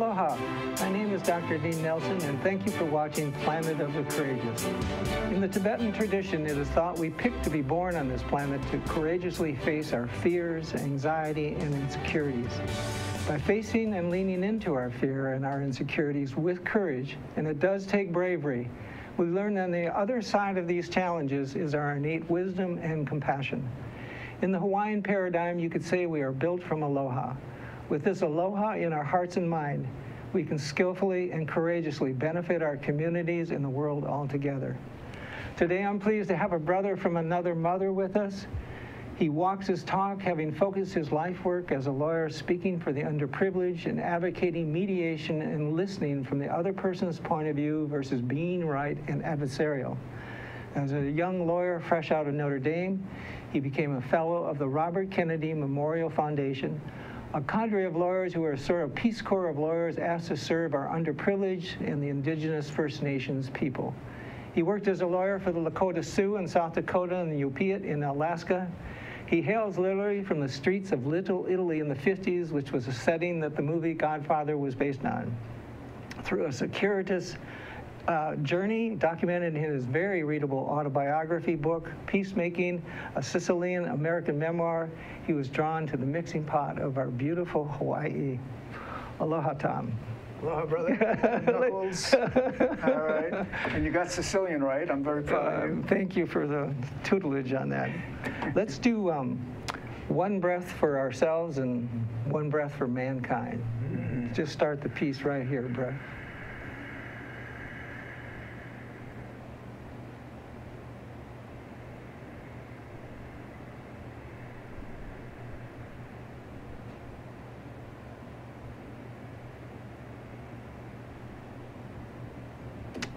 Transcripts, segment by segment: Aloha, my name is Dr. Dean Nelson, and thank you for watching Planet of the Courageous. In the Tibetan tradition, it is thought we picked to be born on this planet to courageously face our fears, anxiety, and insecurities. By facing and leaning into our fear and our insecurities with courage, and it does take bravery, we learn on the other side of these challenges is our innate wisdom and compassion. In the Hawaiian paradigm, you could say we are built from aloha. With this aloha in our hearts and mind, we can skillfully and courageously benefit our communities and the world altogether. Today, I'm pleased to have a brother from another mother with us. He walks his talk, having focused his life work as a lawyer, speaking for the underprivileged and advocating mediation and listening from the other person's point of view versus being right and adversarial. As a young lawyer fresh out of Notre Dame, he became a fellow of the Robert Kennedy Memorial Foundation, a cadre of lawyers who are sort of Peace Corps of lawyers asked to serve our underprivileged and the indigenous First Nations people. He worked as a lawyer for the Lakota Sioux in South Dakota and the Yupiat in Alaska. He hails literally from the streets of Little Italy in the 50s, which was a setting that the movie Godfather was based on. Through a circuitous journey documented in his very readable autobiography book, Peace Making, a Sicilian-American memoir, he was drawn to the mixing pot of our beautiful Hawaii. Aloha, Tom. Aloha, brother. Knuckles. All right. And you got Sicilian right. I'm very proud of you. Thank you for the tutelage on that. Let's do one breath for ourselves and one breath for mankind. Mm-hmm. Just start the piece right here, breath.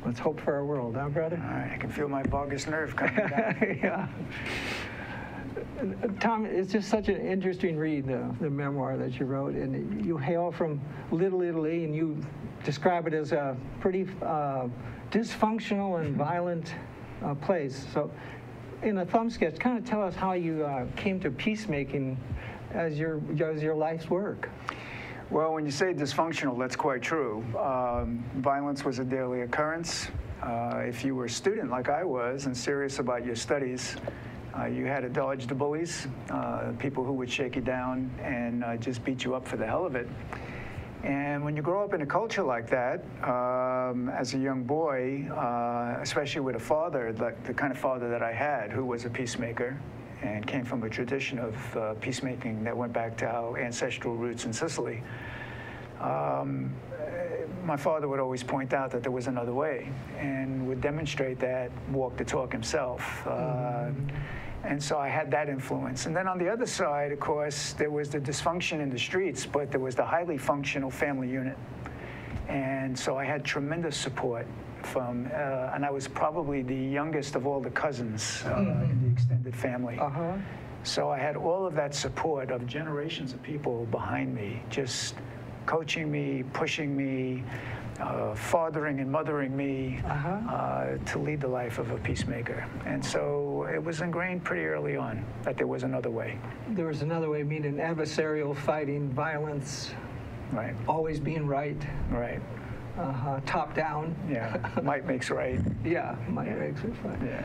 Let's hope for our world, huh, brother? All right, I can feel my vagus nerve coming down. Yeah. Tom, it's just such an interesting read, the memoir that you wrote. And you hail from Little Italy, and you describe it as a pretty dysfunctional and violent place. So in a thumb sketch, kind of tell us how you came to peacemaking as your life's work. Well, when you say dysfunctional, that's quite true. Violence was a daily occurrence. If you were a student like I was and serious about your studies, you had to dodge the bullies, people who would shake you down and just beat you up for the hell of it. And when you grow up in a culture like that, as a young boy, especially with a father, like the kind of father that I had, who was a peacemaker, and came from a tradition of peacemaking that went back to our ancestral roots in Sicily. My father would always point out that there was another way and would demonstrate that, walk the talk himself. And so I had that influence. And then on the other side, of course, there was the dysfunction in the streets, but there was the highly functional family unit. And so I had tremendous support from, and I was probably the youngest of all the cousins in the extended family. So I had all of that support of generations of people behind me, just coaching me, pushing me, fathering and mothering me to lead the life of a peacemaker. And so it was ingrained pretty early on that there was another way. There was another way, meaning adversarial fighting, violence, right? Always being right. Right. Top down. Yeah, might makes right. Yeah, might makes it right. Yeah.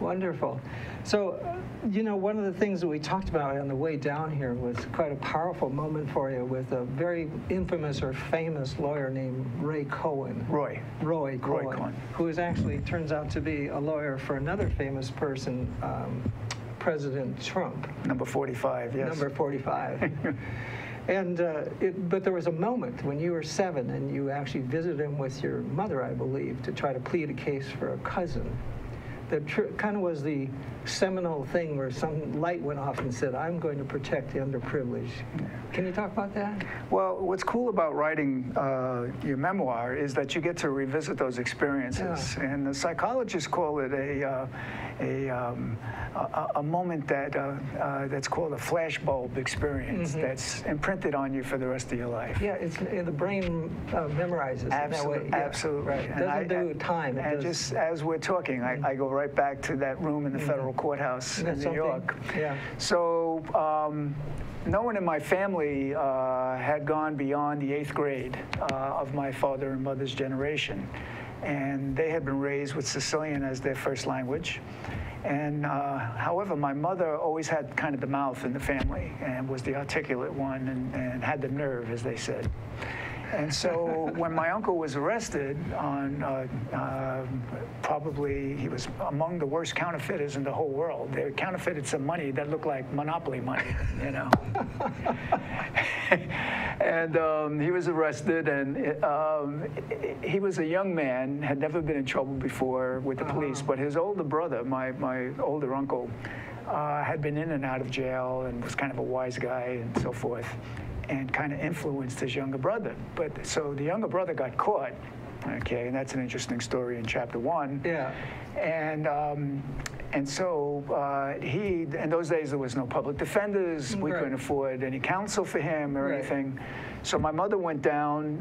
Wonderful. So, you know, one of the things that we talked about on the way down here was quite a powerful moment for you with a very infamous or famous lawyer named Roy Cohn. Roy Cohn. Who is actually, turns out to be a lawyer for another famous person, President Trump. Number 45, yes. Number 45. And but there was a moment when you were 7 and you actually visited him with your mother, I believe, to try to plead a case for a cousin. That kind of was the seminal thing where some light went off and said, I'm going to protect the underprivileged. Can you talk about that? Well, what's cool about writing your memoir is that you get to revisit those experiences. Yeah. And the psychologists call it a moment that, that's called a flashbulb experience that's imprinted on you for the rest of your life. Yeah, it's, the brain memorizes in that way. Absolutely. Right. It doesn't do time. And just as we're talking, I go right back to that room in the federal courthouse in New York. Yeah. So no one in my family had gone beyond the 8th grade of my father and mother's generation. And they had been raised with Sicilian as their first language. And however, my mother always had kind of the mouth in the family and was the articulate one and had the nerve, as they said. And so when my uncle was arrested on probably, he was among the worst counterfeiters in the whole world. They counterfeited some money that looked like Monopoly money, you know. And he was arrested, and he was a young man, had never been in trouble before with the police, but his older brother, my older uncle, had been in and out of jail and was kind of a wise guy and so forth, and kind of influenced his younger brother. But so the younger brother got caught, okay, and that's an interesting story in chapter 1. Yeah. And so he, in those days there was no public defenders, we couldn't afford any counsel for him or anything. So my mother went down,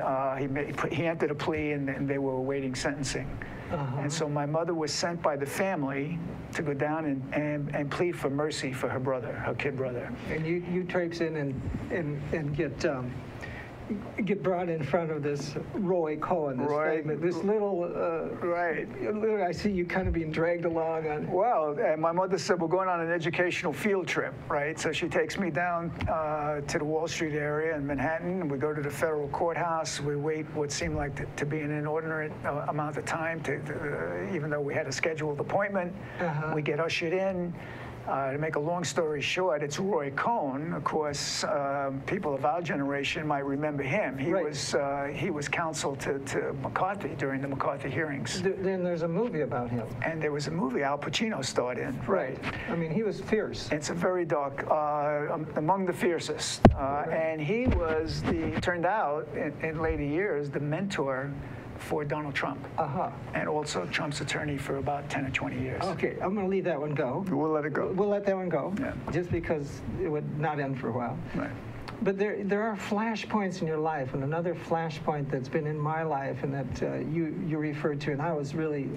he entered a plea, and they were awaiting sentencing. And so my mother was sent by the family to go down and plead for mercy for her brother, her kid brother. And you traipse in and get brought in front of this Roy Cohn, this little, I see you kind of being dragged along on. Well, and my mother said, we're going on an educational field trip, right? So she takes me down to the Wall Street area in Manhattan, and we go to the federal courthouse. We wait what seemed like to be an inordinate amount of time, even though we had a scheduled appointment. We get ushered in. To make a long story short, it's Roy Cohn. Of course, people of our generation might remember him. He was he was counsel to McCarthy during the McCarthy hearings. Then there's a movie about him. And there was a movie Al Pacino starred in. I mean, he was fierce. It's a very dark, among the fiercest. And he was turned out in later years, the mentor for Donald Trump, and also Trump's attorney for about 10 or 20 years. Okay, I'm going to leave that one go. We'll let it go. We'll let that one go, just because it would not end for a while. But there are flashpoints in your life, and another flashpoint that's been in my life and that you referred to, and I was really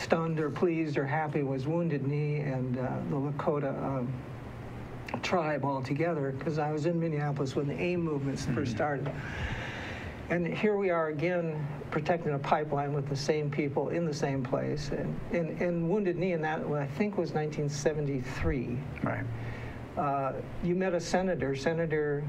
stunned or pleased or happy, was Wounded Knee and the Lakota tribe all together, because I was in Minneapolis when the AIM movements first started. And here we are again, protecting a pipeline with the same people in the same place. And Wounded Knee, and that, I think, was 1973. Right. You met a senator,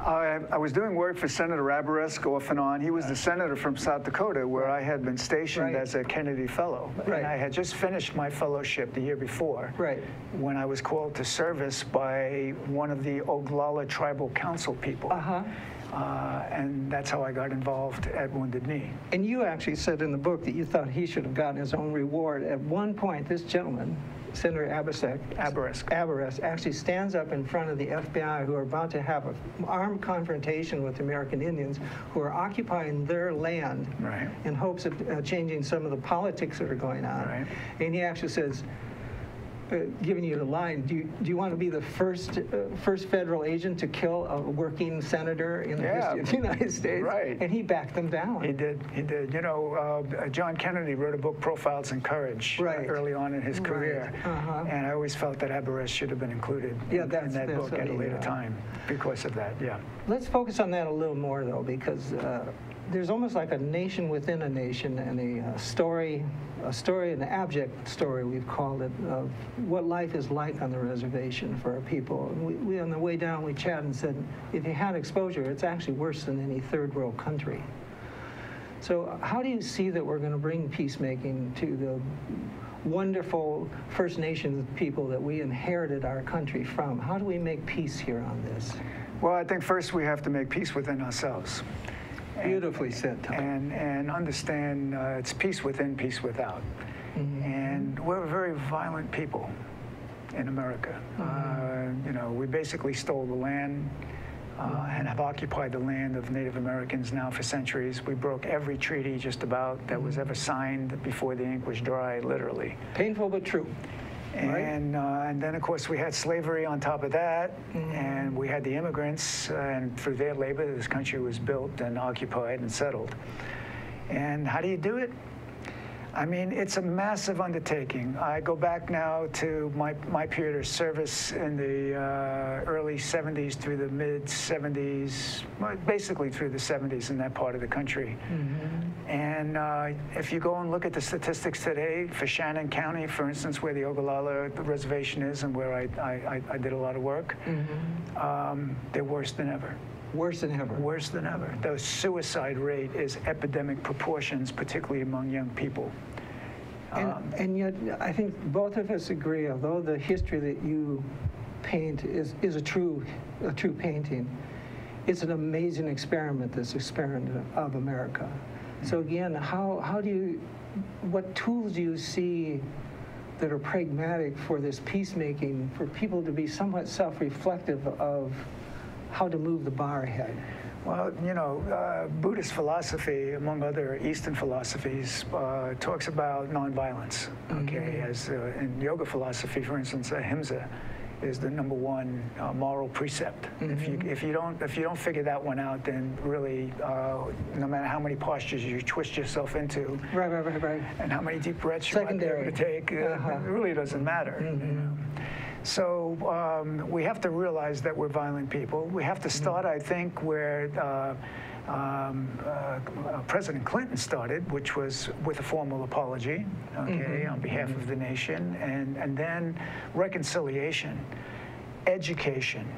I was doing work for Senator Raburesk off and on. He was the senator from South Dakota, where I had been stationed as a Kennedy Fellow. And I had just finished my fellowship the year before, when I was called to service by one of the Oglala tribal council people. And that's how I got involved at Wounded Knee. And you actually said in the book that you thought he should have gotten his own reward. At one point, this gentleman, Senator Aberesk, actually stands up in front of the FBI, who are about to have an armed confrontation with American Indians who are occupying their land in hopes of changing some of the politics that are going on. And he actually says, giving you the line, do you want to be the first federal agent to kill a working senator in the history of the United States? And he backed them down. He did. He did. You know, John Kennedy wrote a book, Profiles in Courage, early on in his career, and I always felt that Aberesk should have been included in that book at a later time because of that. Let's focus on that a little more, though, because there's almost like a nation within a nation, and a story, an abject story, we've called it, of what life is like on the reservation for our people. We on the way down, we chatted and said, if you had exposure, it's actually worse than any third world country. So how do you see that we're going to bring peacemaking to the wonderful First Nations people that we inherited our country from? How do we make peace here on this? Well, I think first we have to make peace within ourselves. Beautifully said, Tom. And understand it's peace within, peace without. And we're a very violent people in America. You know, we basically stole the land and have occupied the land of Native Americans now for centuries. We broke every treaty just about that was ever signed before the ink was dry, literally. Painful but true. And then, of course, we had slavery on top of that, and we had the immigrants, and through their labor, this country was built and occupied and settled. And how do you do it? I mean, it's a massive undertaking. I go back now to my period of service in the early 70s through the mid 70s, basically through the 70s in that part of the country. Mm-hmm. And if you go and look at the statistics today for Shannon County, for instance, where the Ogallala reservation is and where I did a lot of work, mm-hmm. They're worse than ever. Worse than ever. Worse than ever. The suicide rate is epidemic proportions, particularly among young people. And yet, I think both of us agree, although the history that you paint is a true painting, it's an amazing experiment, this experiment of America. So again, what tools do you see that are pragmatic for this peacemaking, for people to be somewhat self-reflective of how to move the bar ahead? Well, you know, Buddhist philosophy, among other Eastern philosophies, talks about nonviolence, okay? Mm-hmm. As in yoga philosophy, for instance, ahimsa is the number one moral precept. Mm-hmm. If you don't figure that one out, then really, no matter how many postures you twist yourself into, right, and how many deep breaths you might be able to take, it really doesn't matter. Mm-hmm. You know? So we have to realize that we're violent people. We have to start, I think, where President Clinton started, which was with a formal apology, okay, on behalf of the nation, and then reconciliation, education,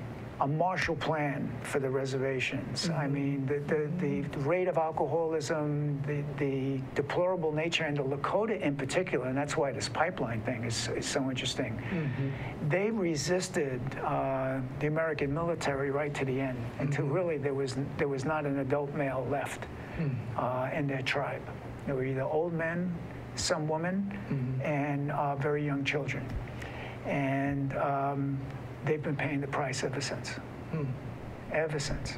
a Marshall Plan for the reservations. Mm-hmm. I mean, the rate of alcoholism, the deplorable nature, and the Lakota in particular, and that's why this pipeline thing is so interesting. Mm-hmm. They resisted the American military right to the end, until really there was not an adult male left in their tribe. There were either old men, some women, and very young children. And they've been paying the price ever since. Ever since.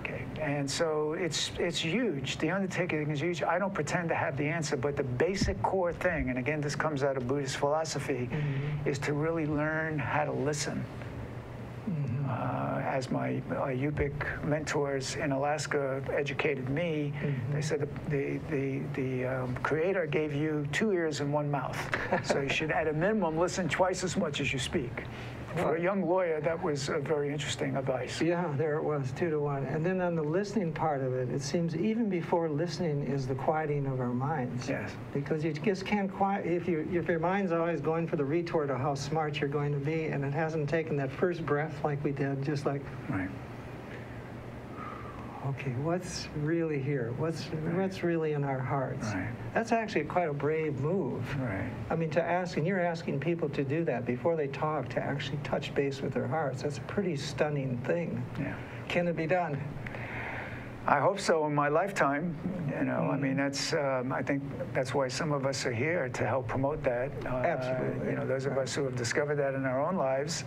Okay. And so it's huge. The undertaking is huge. I don't pretend to have the answer, but the basic core thing, and again, this comes out of Buddhist philosophy, is to really learn how to listen. As my Yupik mentors in Alaska educated me, they said the Creator gave you 2 ears and 1 mouth. So you should, at a minimum, listen twice as much as you speak. For a young lawyer, that was a very interesting advice. Yeah, there it was, 2 to 1. And then on the listening part of it, it seems even before listening is the quieting of our minds. Yes. Because you just can't quiet, if your mind's always going for the retort of how smart you're going to be, and it hasn't taken that first breath like we did, just like, right. Okay, what's really here? What's really in our hearts? Right. That's actually quite a brave move. Right. I mean, to ask, and you're asking people to do that before they talk, to actually touch base with their hearts. That's a pretty stunning thing. Yeah. Can it be done? I hope so in my lifetime. You know, I mean, that's. I think that's why some of us are here, to help promote that. Absolutely. You know, those of us who have discovered that in our own lives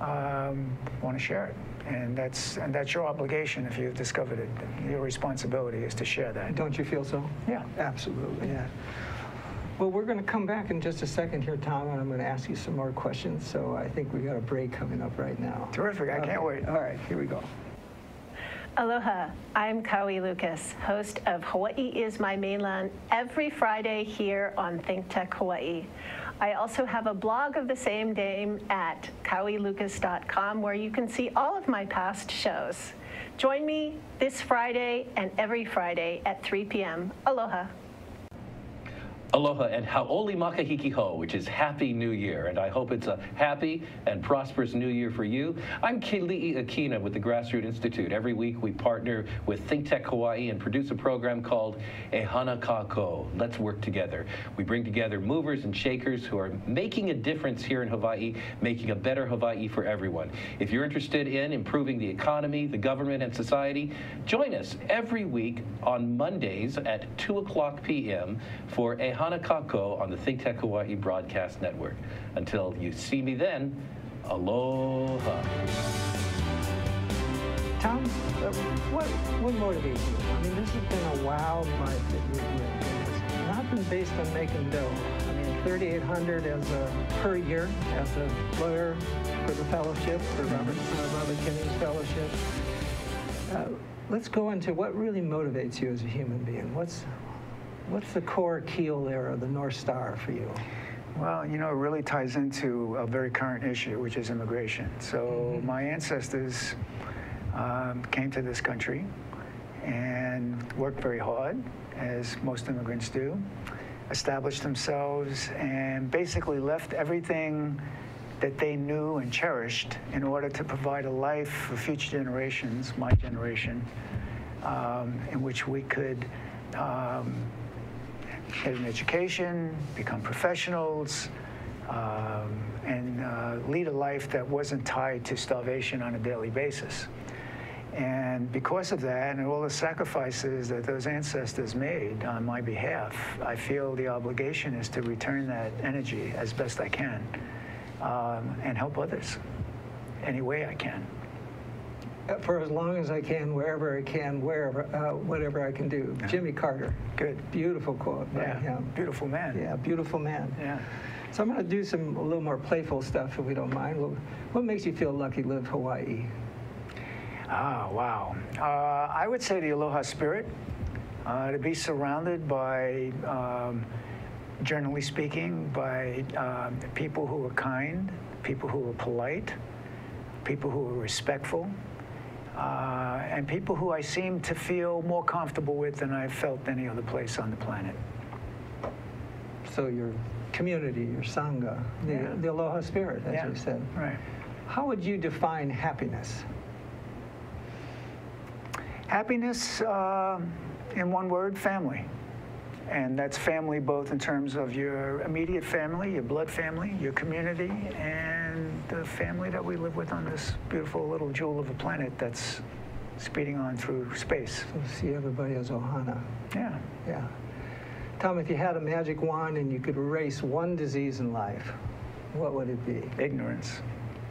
want to share it. And that's your obligation. If you've discovered it, your responsibility is to share that. Don't you feel so? Yeah. Absolutely. Yeah. Well, we're going to come back in just a second here, Tom, and I'm going to ask you some more questions. So I think we got a break coming up right now. Terrific. I can't wait. All right. Here we go. Aloha. I'm Kaui Lucas, host of Hawaii is My Mainland every Friday here on ThinkTech Hawaii. I also have a blog of the same name at kauilucas.com, where you can see all of my past shows. Join me this Friday and every Friday at 3 p.m. Aloha. Aloha and haole makahiki ho, which is Happy New Year, and I hope it's a happy and prosperous New Year for you. I'm Kili'i Akina with the Grassroot Institute. Every week we partner with ThinkTech Hawaii and produce a program called Ehana Kako, Let's Work Together. We bring together movers and shakers who are making a difference here in Hawaii, making a better Hawaii for everyone. If you're interested in improving the economy, the government, and society, join us every week on Mondays at 2 o'clock p.m. for Ehana Kako on the ThinkTech Hawaii Broadcast Network. Until you see me then, aloha. Tom, what motivates you? I mean, this has been a wild life that you've lived. It's not been based on making dough. I mean, $3,800 per year as a lawyer for the fellowship, for Robert Kennedy's fellowship. Let's go into what really motivates you as a human being. What's What's the core keel there, or the North Star for you? Well, you know, it really ties into a very current issue, which is immigration. So my ancestors came to this country and worked very hard, as most immigrants do, established themselves, and basically left everything that they knew and cherished in order to provide a life for future generations, my generation, in which we could get an education, become professionals, and lead a life that wasn't tied to starvation on a daily basis. And because of that, and all the sacrifices that those ancestors made on my behalf, I feel the obligation is to return that energy as best I can, and help others any way I can. For as long as I can, wherever I can, whatever I can do. Yeah. Jimmy Carter. Good. Beautiful quote. Yeah. Right? Yeah. Beautiful man. Yeah, beautiful man. Yeah. So I'm going to do a little more playful stuff, if we don't mind. What makes you feel lucky to live Hawaii? Ah, wow. I would say the aloha spirit, to be surrounded by, generally speaking, by people who are kind, people who are polite, people who are respectful, and people who I seem to feel more comfortable with than I've felt any other place on the planet. So your community, your sangha, the aloha spirit, as you said. Right. How would you define happiness? Happiness, in one word, family. And that's family both in terms of your immediate family, your blood family, your community, and the family that we live with on this beautiful little jewel of a planet that's speeding on through space. So see everybody as ohana. Yeah. Yeah. Tom, if you had a magic wand and you could erase one disease in life, what would it be? Ignorance.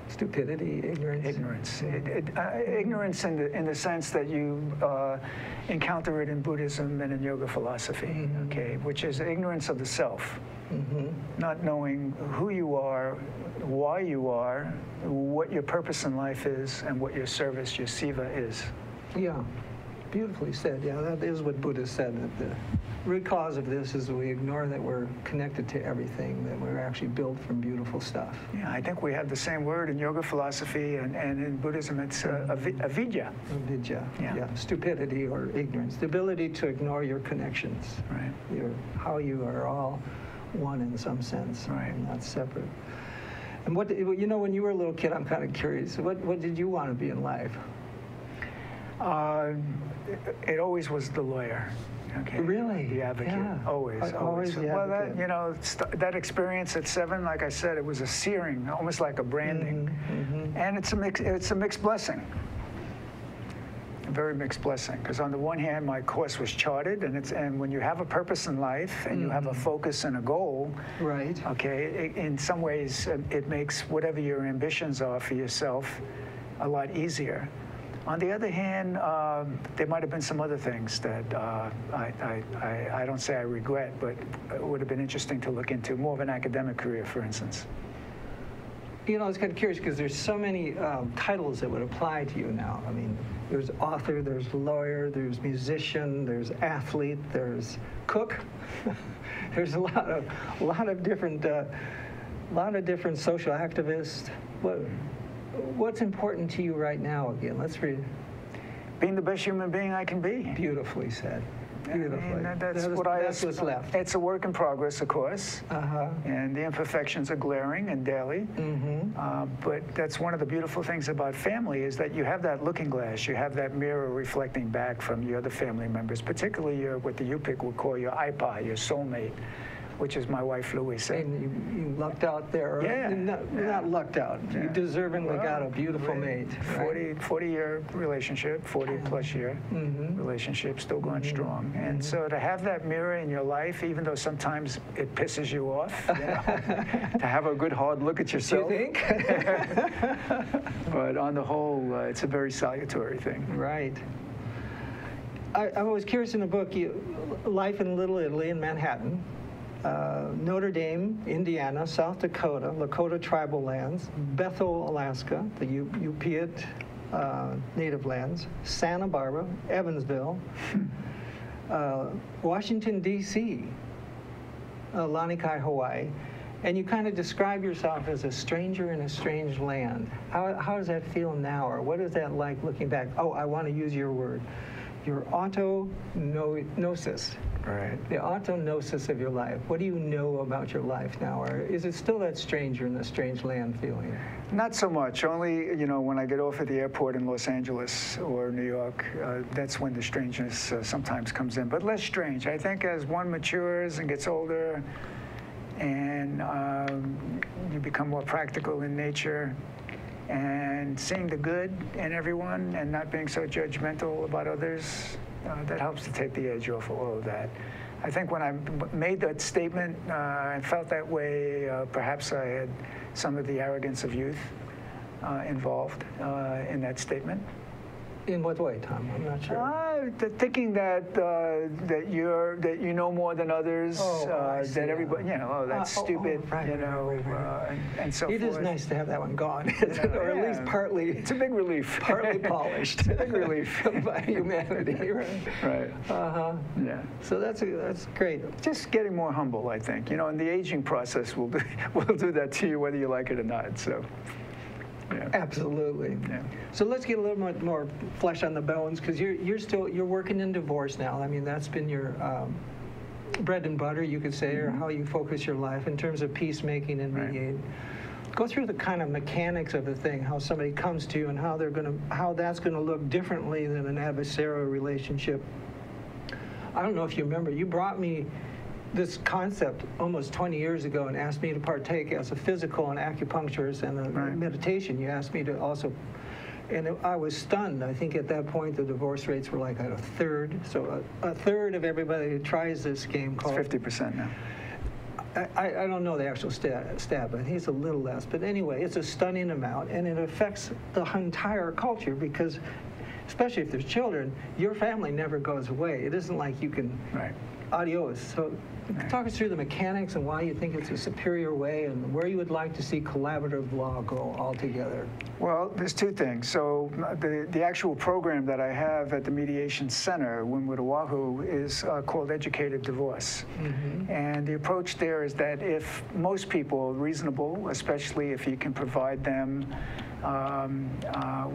Stupidity, ignorance. Ignorance. Ignorance in the sense that you encounter it in Buddhism and in yoga philosophy, okay, which is ignorance of the self, not knowing who you are, why you are, what your purpose in life is, and what your service, your seva, is. Yeah, beautifully said. Yeah, that is what Buddha said, that the root cause of this is we ignore that we're connected to everything, that we're actually built from beautiful stuff. Yeah, I think we have the same word in yoga philosophy, and in Buddhism it's avidya. Avidya, yeah. Stupidity or ignorance. The ability to ignore your connections, right? How you are all one in some sense, right, and not separate. And what, you know, when you were a little kid, I'm kind of curious, what did you want to be in life? It always was the lawyer. Okay. Really? The advocate. Yeah. Always. Well, that, you know, that experience at 7, like I said, it was a searing, almost like a branding. And it's a mixed blessing, a very mixed blessing. Because on the one hand, my course was charted, and when you have a purpose in life and you have a focus and a goal, right? Okay, in some ways, it makes whatever your ambitions are for yourself a lot easier. On the other hand, there might have been some other things that I don't say I regret, but it would have been interesting to look into, more of an academic career, for instance. You know, I was kind of curious because there's so many titles that would apply to you now. I mean, there's author, there's lawyer, there's musician, there's athlete, there's cook. There's a lot of different social activists. What's important to you right now? Again, let's read. Being the best human being I can be. Beautifully said. Beautifully. I mean, that's what's left. It's a work in progress, of course. And the imperfections are glaring and daily. But that's one of the beautiful things about family, is that you have that looking glass, you have that mirror reflecting back from your other family members, particularly your, what the Yupiat would call your aipa, your soulmate, which is my wife, Louisa. And you lucked out there. Yeah. Not lucked out. Yeah. You deservingly got a beautiful mate. 40-year relationship, 40-plus year relationship, still going strong. And so to have that mirror in your life, even though sometimes it pisses you off, you know, to have a good, hard look at yourself. You think? But on the whole, it's a very salutary thing. Right. I was curious in the book, life in Little Italy in Manhattan, Notre Dame, Indiana, South Dakota, Lakota tribal lands, Bethel, Alaska, the Yupiat native lands, Santa Barbara, Evansville, Washington, D.C., Lanikai, Hawaii, and you kind of describe yourself as a stranger in a strange land. How does that feel now, or what is that like looking back? Oh, I want to use your word. Your autonosis. Right. The autonosis of your life. What do you know about your life now? Or is it still that stranger in a strange land feeling? Not so much. Only, you know, when I get off at the airport in Los Angeles or New York, that's when the strangeness sometimes comes in. But less strange. I think as one matures and gets older and you become more practical in nature, and seeing the good in everyone and not being so judgmental about others, that helps to take the edge off of all of that. I think when I made that statement and felt that way, perhaps I had some of the arrogance of youth involved in that statement. In what way, Tom? I'm not sure. Thinking that that you know more than others, that everybody, you know, oh, that's stupid, right, you know, right. And so forth. It is nice to have that one gone, or at least partly. It's a big relief. Partly polished. It's a big relief by humanity, right? Right. Yeah. So that's great. Just getting more humble, I think. You know, and the aging process will do that to you, whether you like it or not. So. Yeah. Absolutely. Yeah. So let's get a little bit more flesh on the bones, because you're still working in divorce now. I mean, that's been your bread and butter, you could say, mm-hmm. or how you focus your life in terms of peacemaking and mediating. Right. Go through the kind of mechanics of the thing, how somebody comes to you and how they're going to, how that's going to look differently than an adversarial relationship. I don't know if you remember, you brought me this concept almost 20 years ago and asked me to partake as a physical and acupuncturist and a right. meditation. You asked me to also, and I was stunned. I think at that point the divorce rates were like at a third. So a third of everybody who tries this game called. It's 50% now. I don't know the actual stat, but I think it's a little less. But anyway, it's a stunning amount, and it affects the entire culture because, especially if there's children, your family never goes away. It isn't like you can. Right. Adios. So talk us through the mechanics and why you think it's a superior way and where you would like to see collaborative law go altogether. Well, there's two things. So the actual program that I have at the Mediation Center, Wynwood, Oahu, is called Educated Divorce. Mm-hmm. And the approach there is that if most people are reasonable, especially if you can provide them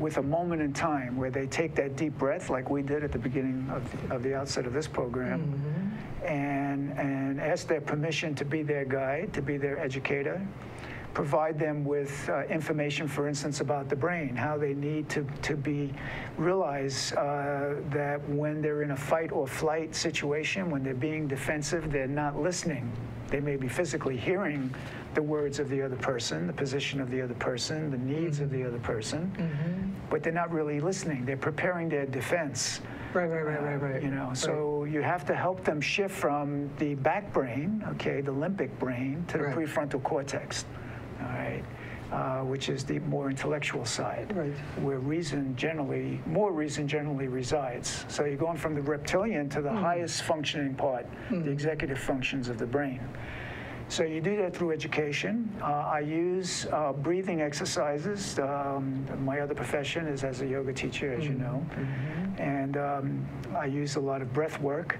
with a moment in time where they take that deep breath like we did at the beginning of the outset of this program, mm-hmm. And ask their permission to be their guide, to be their educator, provide them with information, for instance, about the brain, how they need to realize that when they're in a fight or flight situation, when they're being defensive, they're not listening. They may be physically hearing the words of the other person, the position of the other person, the needs mm-hmm. of the other person, mm-hmm. but they're not really listening. They're preparing their defense. Right. You know, right. So you have to help them shift from the back brain, okay, the limbic brain, to the right. prefrontal cortex, all right, which is the more intellectual side, right. where more reason generally resides. So you're going from the reptilian to the mm. highest functioning part, mm. the executive functions of the brain. So you do that through education. I use breathing exercises. My other profession is as a yoga teacher, as mm-hmm. you know. Mm-hmm. And I use a lot of breath work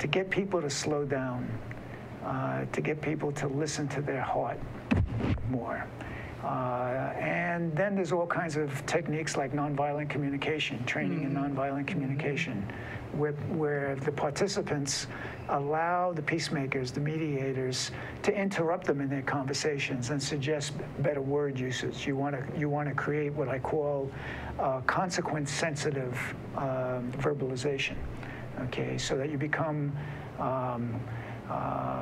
to get people to slow down, to get people to listen to their heart more. And then there's all kinds of techniques like nonviolent communication, training mm-hmm. in nonviolent communication, where the participants allow the peacemakers, the mediators, to interrupt them in their conversations and suggest better word usage. You want to create what I call consequence-sensitive verbalization, okay, so that you become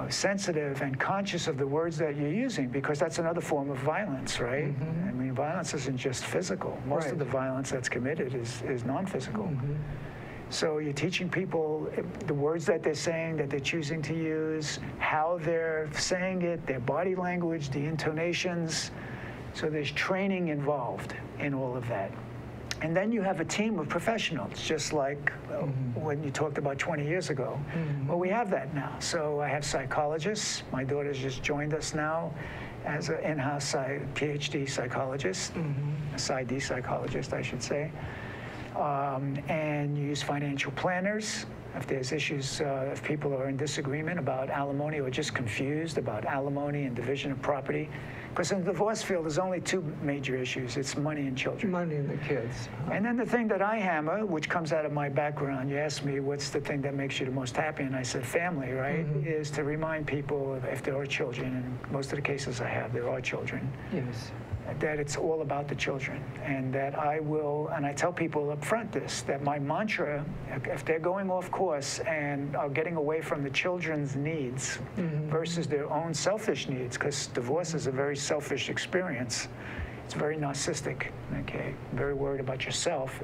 sensitive and conscious of the words that you're using, because that's another form of violence, right? Mm-hmm. I mean, violence isn't just physical. Most right. of the violence that's committed is non-physical. Mm-hmm. So you're teaching people the words that they're saying, that they're choosing to use, how they're saying it, their body language, the intonations. So there's training involved in all of that. And then you have a team of professionals, just like mm-hmm. when you talked about 20 years ago. Mm-hmm. Well, we have that now. So I have psychologists. My daughter's just joined us now as an in-house PhD psychologist, mm-hmm. a PsyD psychologist, I should say. And you use financial planners, If there's issues, if people are in disagreement about alimony or just confused about alimony and division of property, because in the divorce field, there's only two major issues. It's money and children. Money and the kids. And then the thing that I hammer, which comes out of my background, you asked me, what's the thing that makes you the most happy? And I said, family, right? Mm-hmm. Is to remind people, if there are children, and most of the cases I have, there are children. Yes. That it's all about the children, and that I will, and I tell people up front this, that my mantra, if they're going off course and are getting away from the children's needs versus their own selfish needs, because divorce is a very selfish experience. It's very narcissistic, okay, very worried about yourself.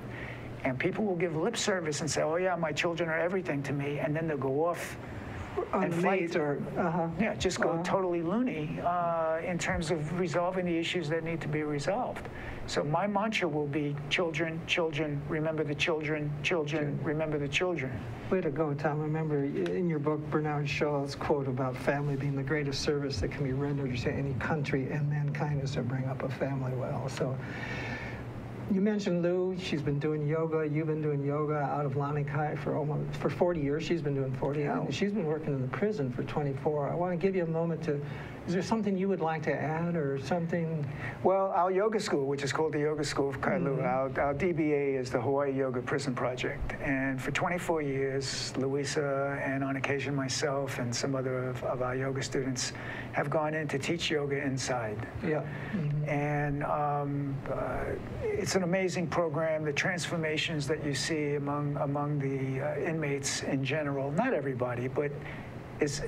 And people will give lip service and say, oh yeah, my children are everything to me, and then they'll go off and fight, or yeah, just go totally loony in terms of resolving the issues that need to be resolved. So my mantra will be children, children, remember the children, children, remember the children. Way to go, Tom. Remember, in your book, Bernard Shaw's quote about family being the greatest service that can be rendered to any country and mankind is to bring up a family well. So. You mentioned Lou. She's been doing yoga. You've been doing yoga out of Lanikai for almost 40 years. She's been doing 40. And she's been working in the prison for 24. I want to give you a moment to. Is there something you would like to add or something? Well, our yoga school, which is called the Yoga School of Kailua, our DBA is the Hawaii Yoga Prison Project. And for 24 years, Louisa and on occasion myself and some other of our yoga students have gone in to teach yoga inside. Yeah. And it's an amazing program. The transformations that you see among the inmates in general, not everybody, but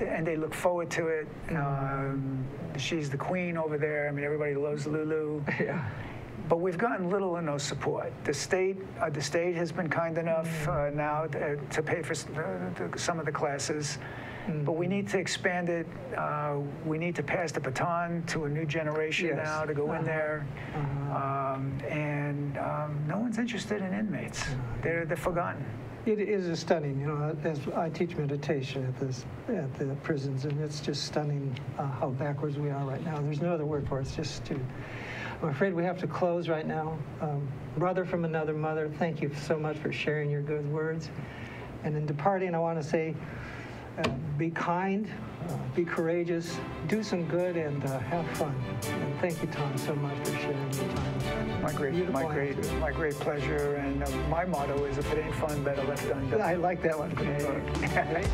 and they look forward to it. She's the queen over there. I mean, everybody loves Lulu. Yeah. But we've gotten little or no support. The state has been kind enough now to pay for some of the classes. But we need to expand it. We need to pass the baton to a new generation now to go in there. And no one's interested in inmates. They're forgotten. It is stunning, you know, as I teach meditation at the prisons, and it's just stunning how backwards we are right now. There's no other word for it. It's just to, I'm afraid we have to close right now. Brother from another mother, thank you so much for sharing your good words. And in departing, I want to say, be kind, be courageous, do some good, and have fun. And thank you, Tom, so much for sharing your time. My great pleasure. And my motto is, if it ain't fun, better left undone. I like that one. Okay.